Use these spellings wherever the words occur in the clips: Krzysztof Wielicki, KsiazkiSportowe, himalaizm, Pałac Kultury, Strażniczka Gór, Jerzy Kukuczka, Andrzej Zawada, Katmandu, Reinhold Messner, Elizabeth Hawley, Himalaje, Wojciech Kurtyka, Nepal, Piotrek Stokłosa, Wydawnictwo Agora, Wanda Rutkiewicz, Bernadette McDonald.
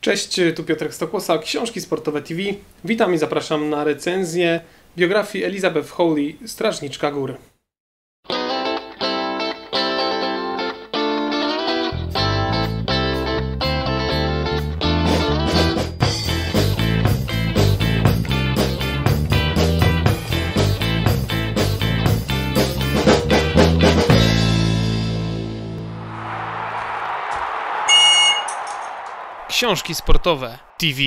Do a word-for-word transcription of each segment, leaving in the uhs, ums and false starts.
Cześć, tu Piotrek Stokłosa, Książki Sportowe T V. Witam i zapraszam na recenzję biografii Elizabeth Hawley, Strażniczka Gór. Książki sportowe T V.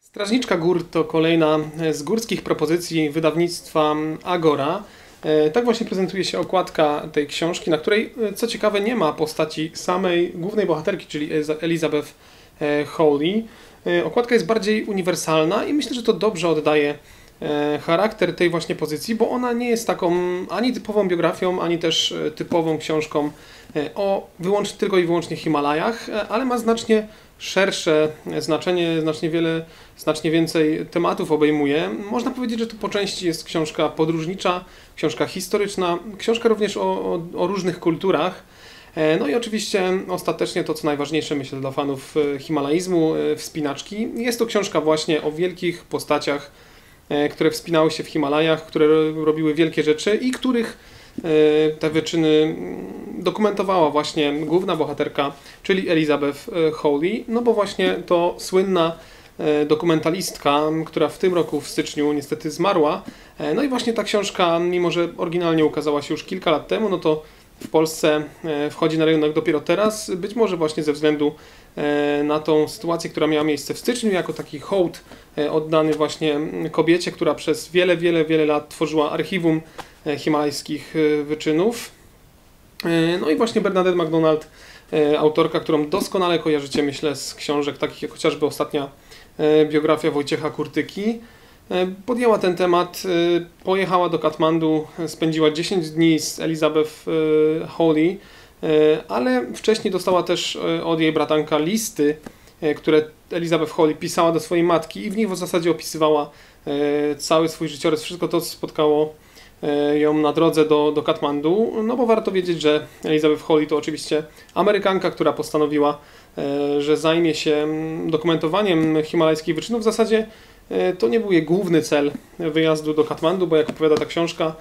Strażniczka Gór to kolejna z górskich propozycji wydawnictwa Agora. Tak właśnie prezentuje się okładka tej książki, na której, co ciekawe, nie ma postaci samej głównej bohaterki, czyli Elizabeth Hawley. Okładka jest bardziej uniwersalna i myślę, że to dobrze oddaje charakter tej właśnie pozycji, bo ona nie jest taką ani typową biografią, ani też typową książką o wyłącznie, tylko i wyłącznie Himalajach, ale ma znacznie szersze znaczenie, znacznie wiele, znacznie więcej tematów obejmuje. Można powiedzieć, że to po części jest książka podróżnicza, książka historyczna, książka również o, o, o różnych kulturach. No i oczywiście ostatecznie to, co najważniejsze, myślę, dla fanów himalaizmu, wspinaczki. Jest to książka właśnie o wielkich postaciach, które wspinały się w Himalajach, które robiły wielkie rzeczy i których te wyczyny dokumentowała właśnie główna bohaterka, czyli Elizabeth Hawley, no bo właśnie to słynna dokumentalistka, która w tym roku w styczniu niestety zmarła. No i właśnie ta książka, mimo że oryginalnie ukazała się już kilka lat temu, no to w Polsce wchodzi na rynek dopiero teraz, być może właśnie ze względu na tą sytuację, która miała miejsce w styczniu, jako taki hołd oddany właśnie kobiecie, która przez wiele, wiele, wiele lat tworzyła archiwum himalajskich wyczynów. No i właśnie Bernadette McDonald, autorka, którą doskonale kojarzycie, myślę, z książek takich jak chociażby ostatnia biografia Wojciecha Kurtyki, podjęła ten temat, pojechała do Katmandu, spędziła dziesięć dni z Elizabeth Hawley, ale wcześniej dostała też od jej bratanka listy, które Elizabeth Hawley pisała do swojej matki i w nich w zasadzie opisywała cały swój życiorys, wszystko to, co spotkało ją na drodze do, do Katmandu, no bo warto wiedzieć, że Elizabeth Hawley to oczywiście Amerykanka, która postanowiła, że zajmie się dokumentowaniem himalajskich wyczynów. W zasadzie to nie był jej główny cel wyjazdu do Katmandu, bo jak opowiada ta książka,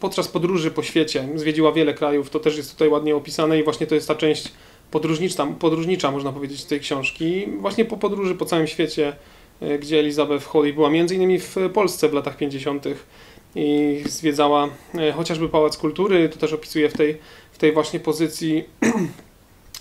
podczas podróży po świecie zwiedziła wiele krajów, to też jest tutaj ładnie opisane i właśnie to jest ta część podróżnicza, podróżnicza można powiedzieć, tej książki. Właśnie po podróży po całym świecie, gdzie Elizabeth Hawley była między innymi w Polsce w latach pięćdziesiątych i zwiedzała chociażby Pałac Kultury, to też opisuje w tej, w tej właśnie pozycji.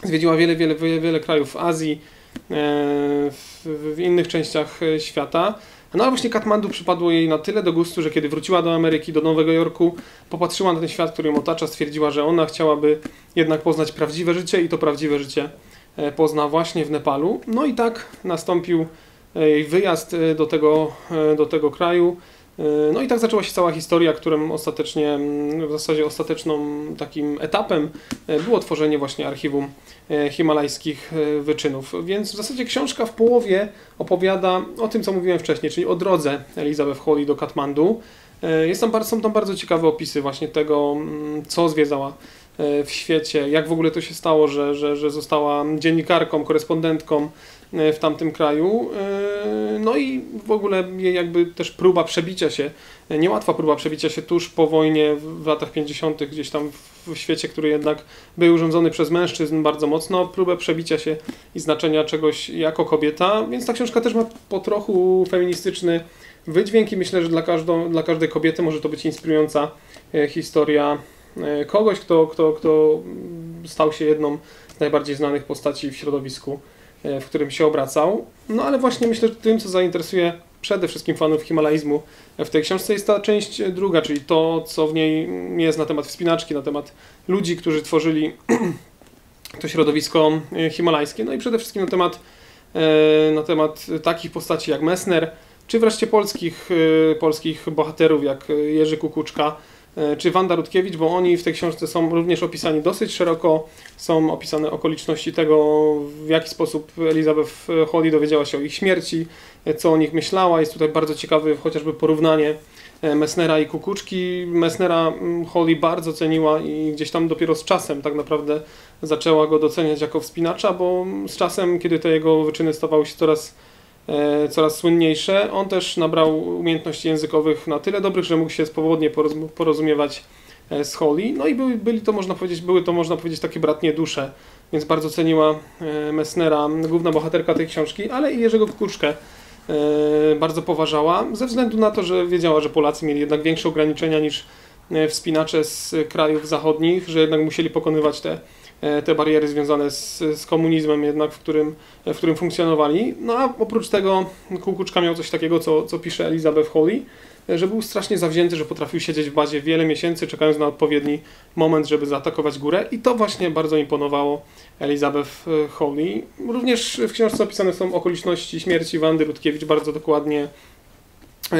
Zwiedziła wiele, wiele, wiele, wiele krajów w Azji, W, w innych częściach świata. No ale właśnie Katmandu przypadło jej na tyle do gustu, że kiedy wróciła do Ameryki, do Nowego Jorku, popatrzyła na ten świat, który ją otacza, stwierdziła, że ona chciałaby jednak poznać prawdziwe życie i to prawdziwe życie pozna właśnie w Nepalu. No i tak nastąpił jej wyjazd do tego, do tego kraju. No i tak zaczęła się cała historia, którym ostatecznie, w zasadzie ostateczną takim etapem było tworzenie właśnie archiwum himalajskich wyczynów. Więc w zasadzie książka w połowie opowiada o tym, co mówiłem wcześniej, czyli o drodze Elizabeth Hawley do Katmandu. Jest tam, są tam bardzo ciekawe opisy właśnie tego, co zwiedzała w świecie, jak w ogóle to się stało, że, że, że została dziennikarką, korespondentką w tamtym kraju. No i w ogóle jej jakby też próba przebicia się, niełatwa próba przebicia się tuż po wojnie w latach pięćdziesiątych gdzieś tam w świecie, który jednak był rządzony przez mężczyzn bardzo mocno, próbę przebicia się i znaczenia czegoś jako kobieta, więc ta książka też ma po trochu feministyczny wydźwięk i myślę, że dla, każdą, dla każdej kobiety może to być inspirująca historia kogoś, kto, kto, kto stał się jedną z najbardziej znanych postaci w środowisku, w którym się obracał. No ale właśnie myślę, że tym, co zainteresuje przede wszystkim fanów himalaizmu w tej książce, jest ta część druga, czyli to, co w niej jest na temat wspinaczki, na temat ludzi, którzy tworzyli to środowisko himalajskie. No i przede wszystkim na temat, na temat takich postaci jak Messner, czy wreszcie polskich, polskich bohaterów jak Jerzy Kukuczka, czy Wanda Rutkiewicz, bo oni w tej książce są również opisani dosyć szeroko. Są opisane okoliczności tego, w jaki sposób Elizabeth Hawley dowiedziała się o ich śmierci, co o nich myślała. Jest tutaj bardzo ciekawe chociażby porównanie Messnera i Kukuczki. Messnera Hawley bardzo ceniła i gdzieś tam dopiero z czasem tak naprawdę zaczęła go doceniać jako wspinacza, bo z czasem, kiedy te jego wyczyny stawały się coraz, e, coraz słynniejsze, on też nabrał umiejętności językowych na tyle dobrych, że mógł się swobodnie porozumiewać z Hawley. No i by, byli to, można powiedzieć, były to, można powiedzieć, takie bratnie dusze, więc bardzo ceniła e, Messnera, główna bohaterka tej książki, ale i Jerzego Kukuczkę e, bardzo poważała, ze względu na to, że wiedziała, że Polacy mieli jednak większe ograniczenia niż wspinacze z krajów zachodnich, że jednak musieli pokonywać te, te bariery związane z, z komunizmem jednak, w którym, w którym funkcjonowali. No a oprócz tego Kukuczka miał coś takiego, co, co pisze Elizabeth Hawley, że był strasznie zawzięty, że potrafił siedzieć w bazie wiele miesięcy, czekając na odpowiedni moment, żeby zaatakować górę, i to właśnie bardzo imponowało Elizabeth Hawley. Również w książce opisane są okoliczności śmierci Wandy Rutkiewicz bardzo dokładnie.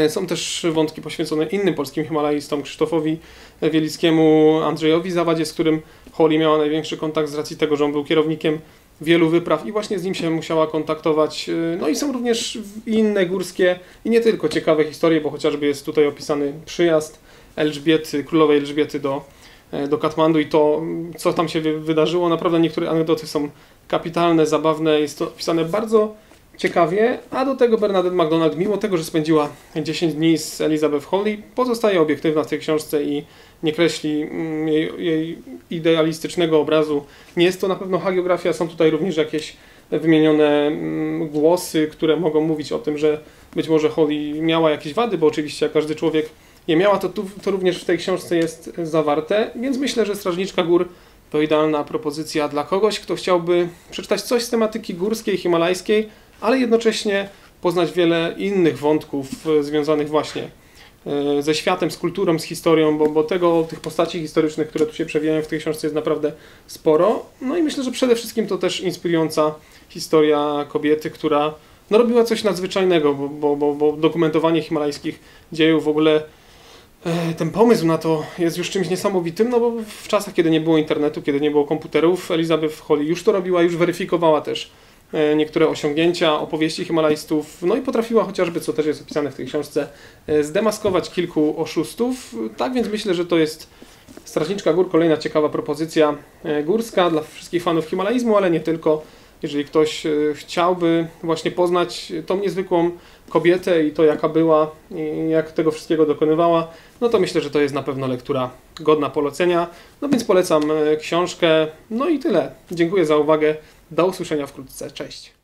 Są też wątki poświęcone innym polskim himalaistom, Krzysztofowi Wielickiemu, Andrzejowi Zawadzie, z którym Hawley miała największy kontakt z racji tego, że on był kierownikiem wielu wypraw i właśnie z nim się musiała kontaktować. No i są również inne górskie i nie tylko ciekawe historie, bo chociażby jest tutaj opisany przyjazd Elżbiety, królowej Elżbiety do, do Katmandu i to, co tam się wydarzyło. Naprawdę niektóre anegdoty są kapitalne, zabawne, jest to opisane bardzo ciekawie, a do tego Bernadette McDonald, mimo tego, że spędziła dziesięć dni z Elizabeth Hawley, pozostaje obiektywna w tej książce i nie kreśli jej, jej idealistycznego obrazu. Nie jest to na pewno hagiografia, są tutaj również jakieś wymienione głosy, które mogą mówić o tym, że być może Hawley miała jakieś wady, bo oczywiście jak każdy człowiek je miała, to, tu, to również w tej książce jest zawarte, więc myślę, że Strażniczka Gór to idealna propozycja dla kogoś, kto chciałby przeczytać coś z tematyki górskiej, himalajskiej, ale jednocześnie poznać wiele innych wątków związanych właśnie ze światem, z kulturą, z historią, bo, bo tego, tych postaci historycznych, które tu się przewijają w tej książce, jest naprawdę sporo. No i myślę, że przede wszystkim to też inspirująca historia kobiety, która no, robiła coś nadzwyczajnego, bo, bo, bo, bo dokumentowanie himalajskich dziejów, w ogóle ten pomysł na to jest już czymś niesamowitym, no bo w czasach, kiedy nie było internetu, kiedy nie było komputerów, Elizabeth Hawley już to robiła, już weryfikowała też niektóre osiągnięcia, opowieści himalajstów, no i potrafiła chociażby, co też jest opisane w tej książce, zdemaskować kilku oszustów. Tak więc myślę, że to jest Strażniczka Gór, kolejna ciekawa propozycja górska dla wszystkich fanów himalaizmu, ale nie tylko. Jeżeli ktoś chciałby właśnie poznać tą niezwykłą kobietę i to, jaka była, i jak tego wszystkiego dokonywała, no to myślę, że to jest na pewno lektura godna polecenia. No więc polecam książkę. No i tyle. Dziękuję za uwagę. Do usłyszenia wkrótce. Cześć.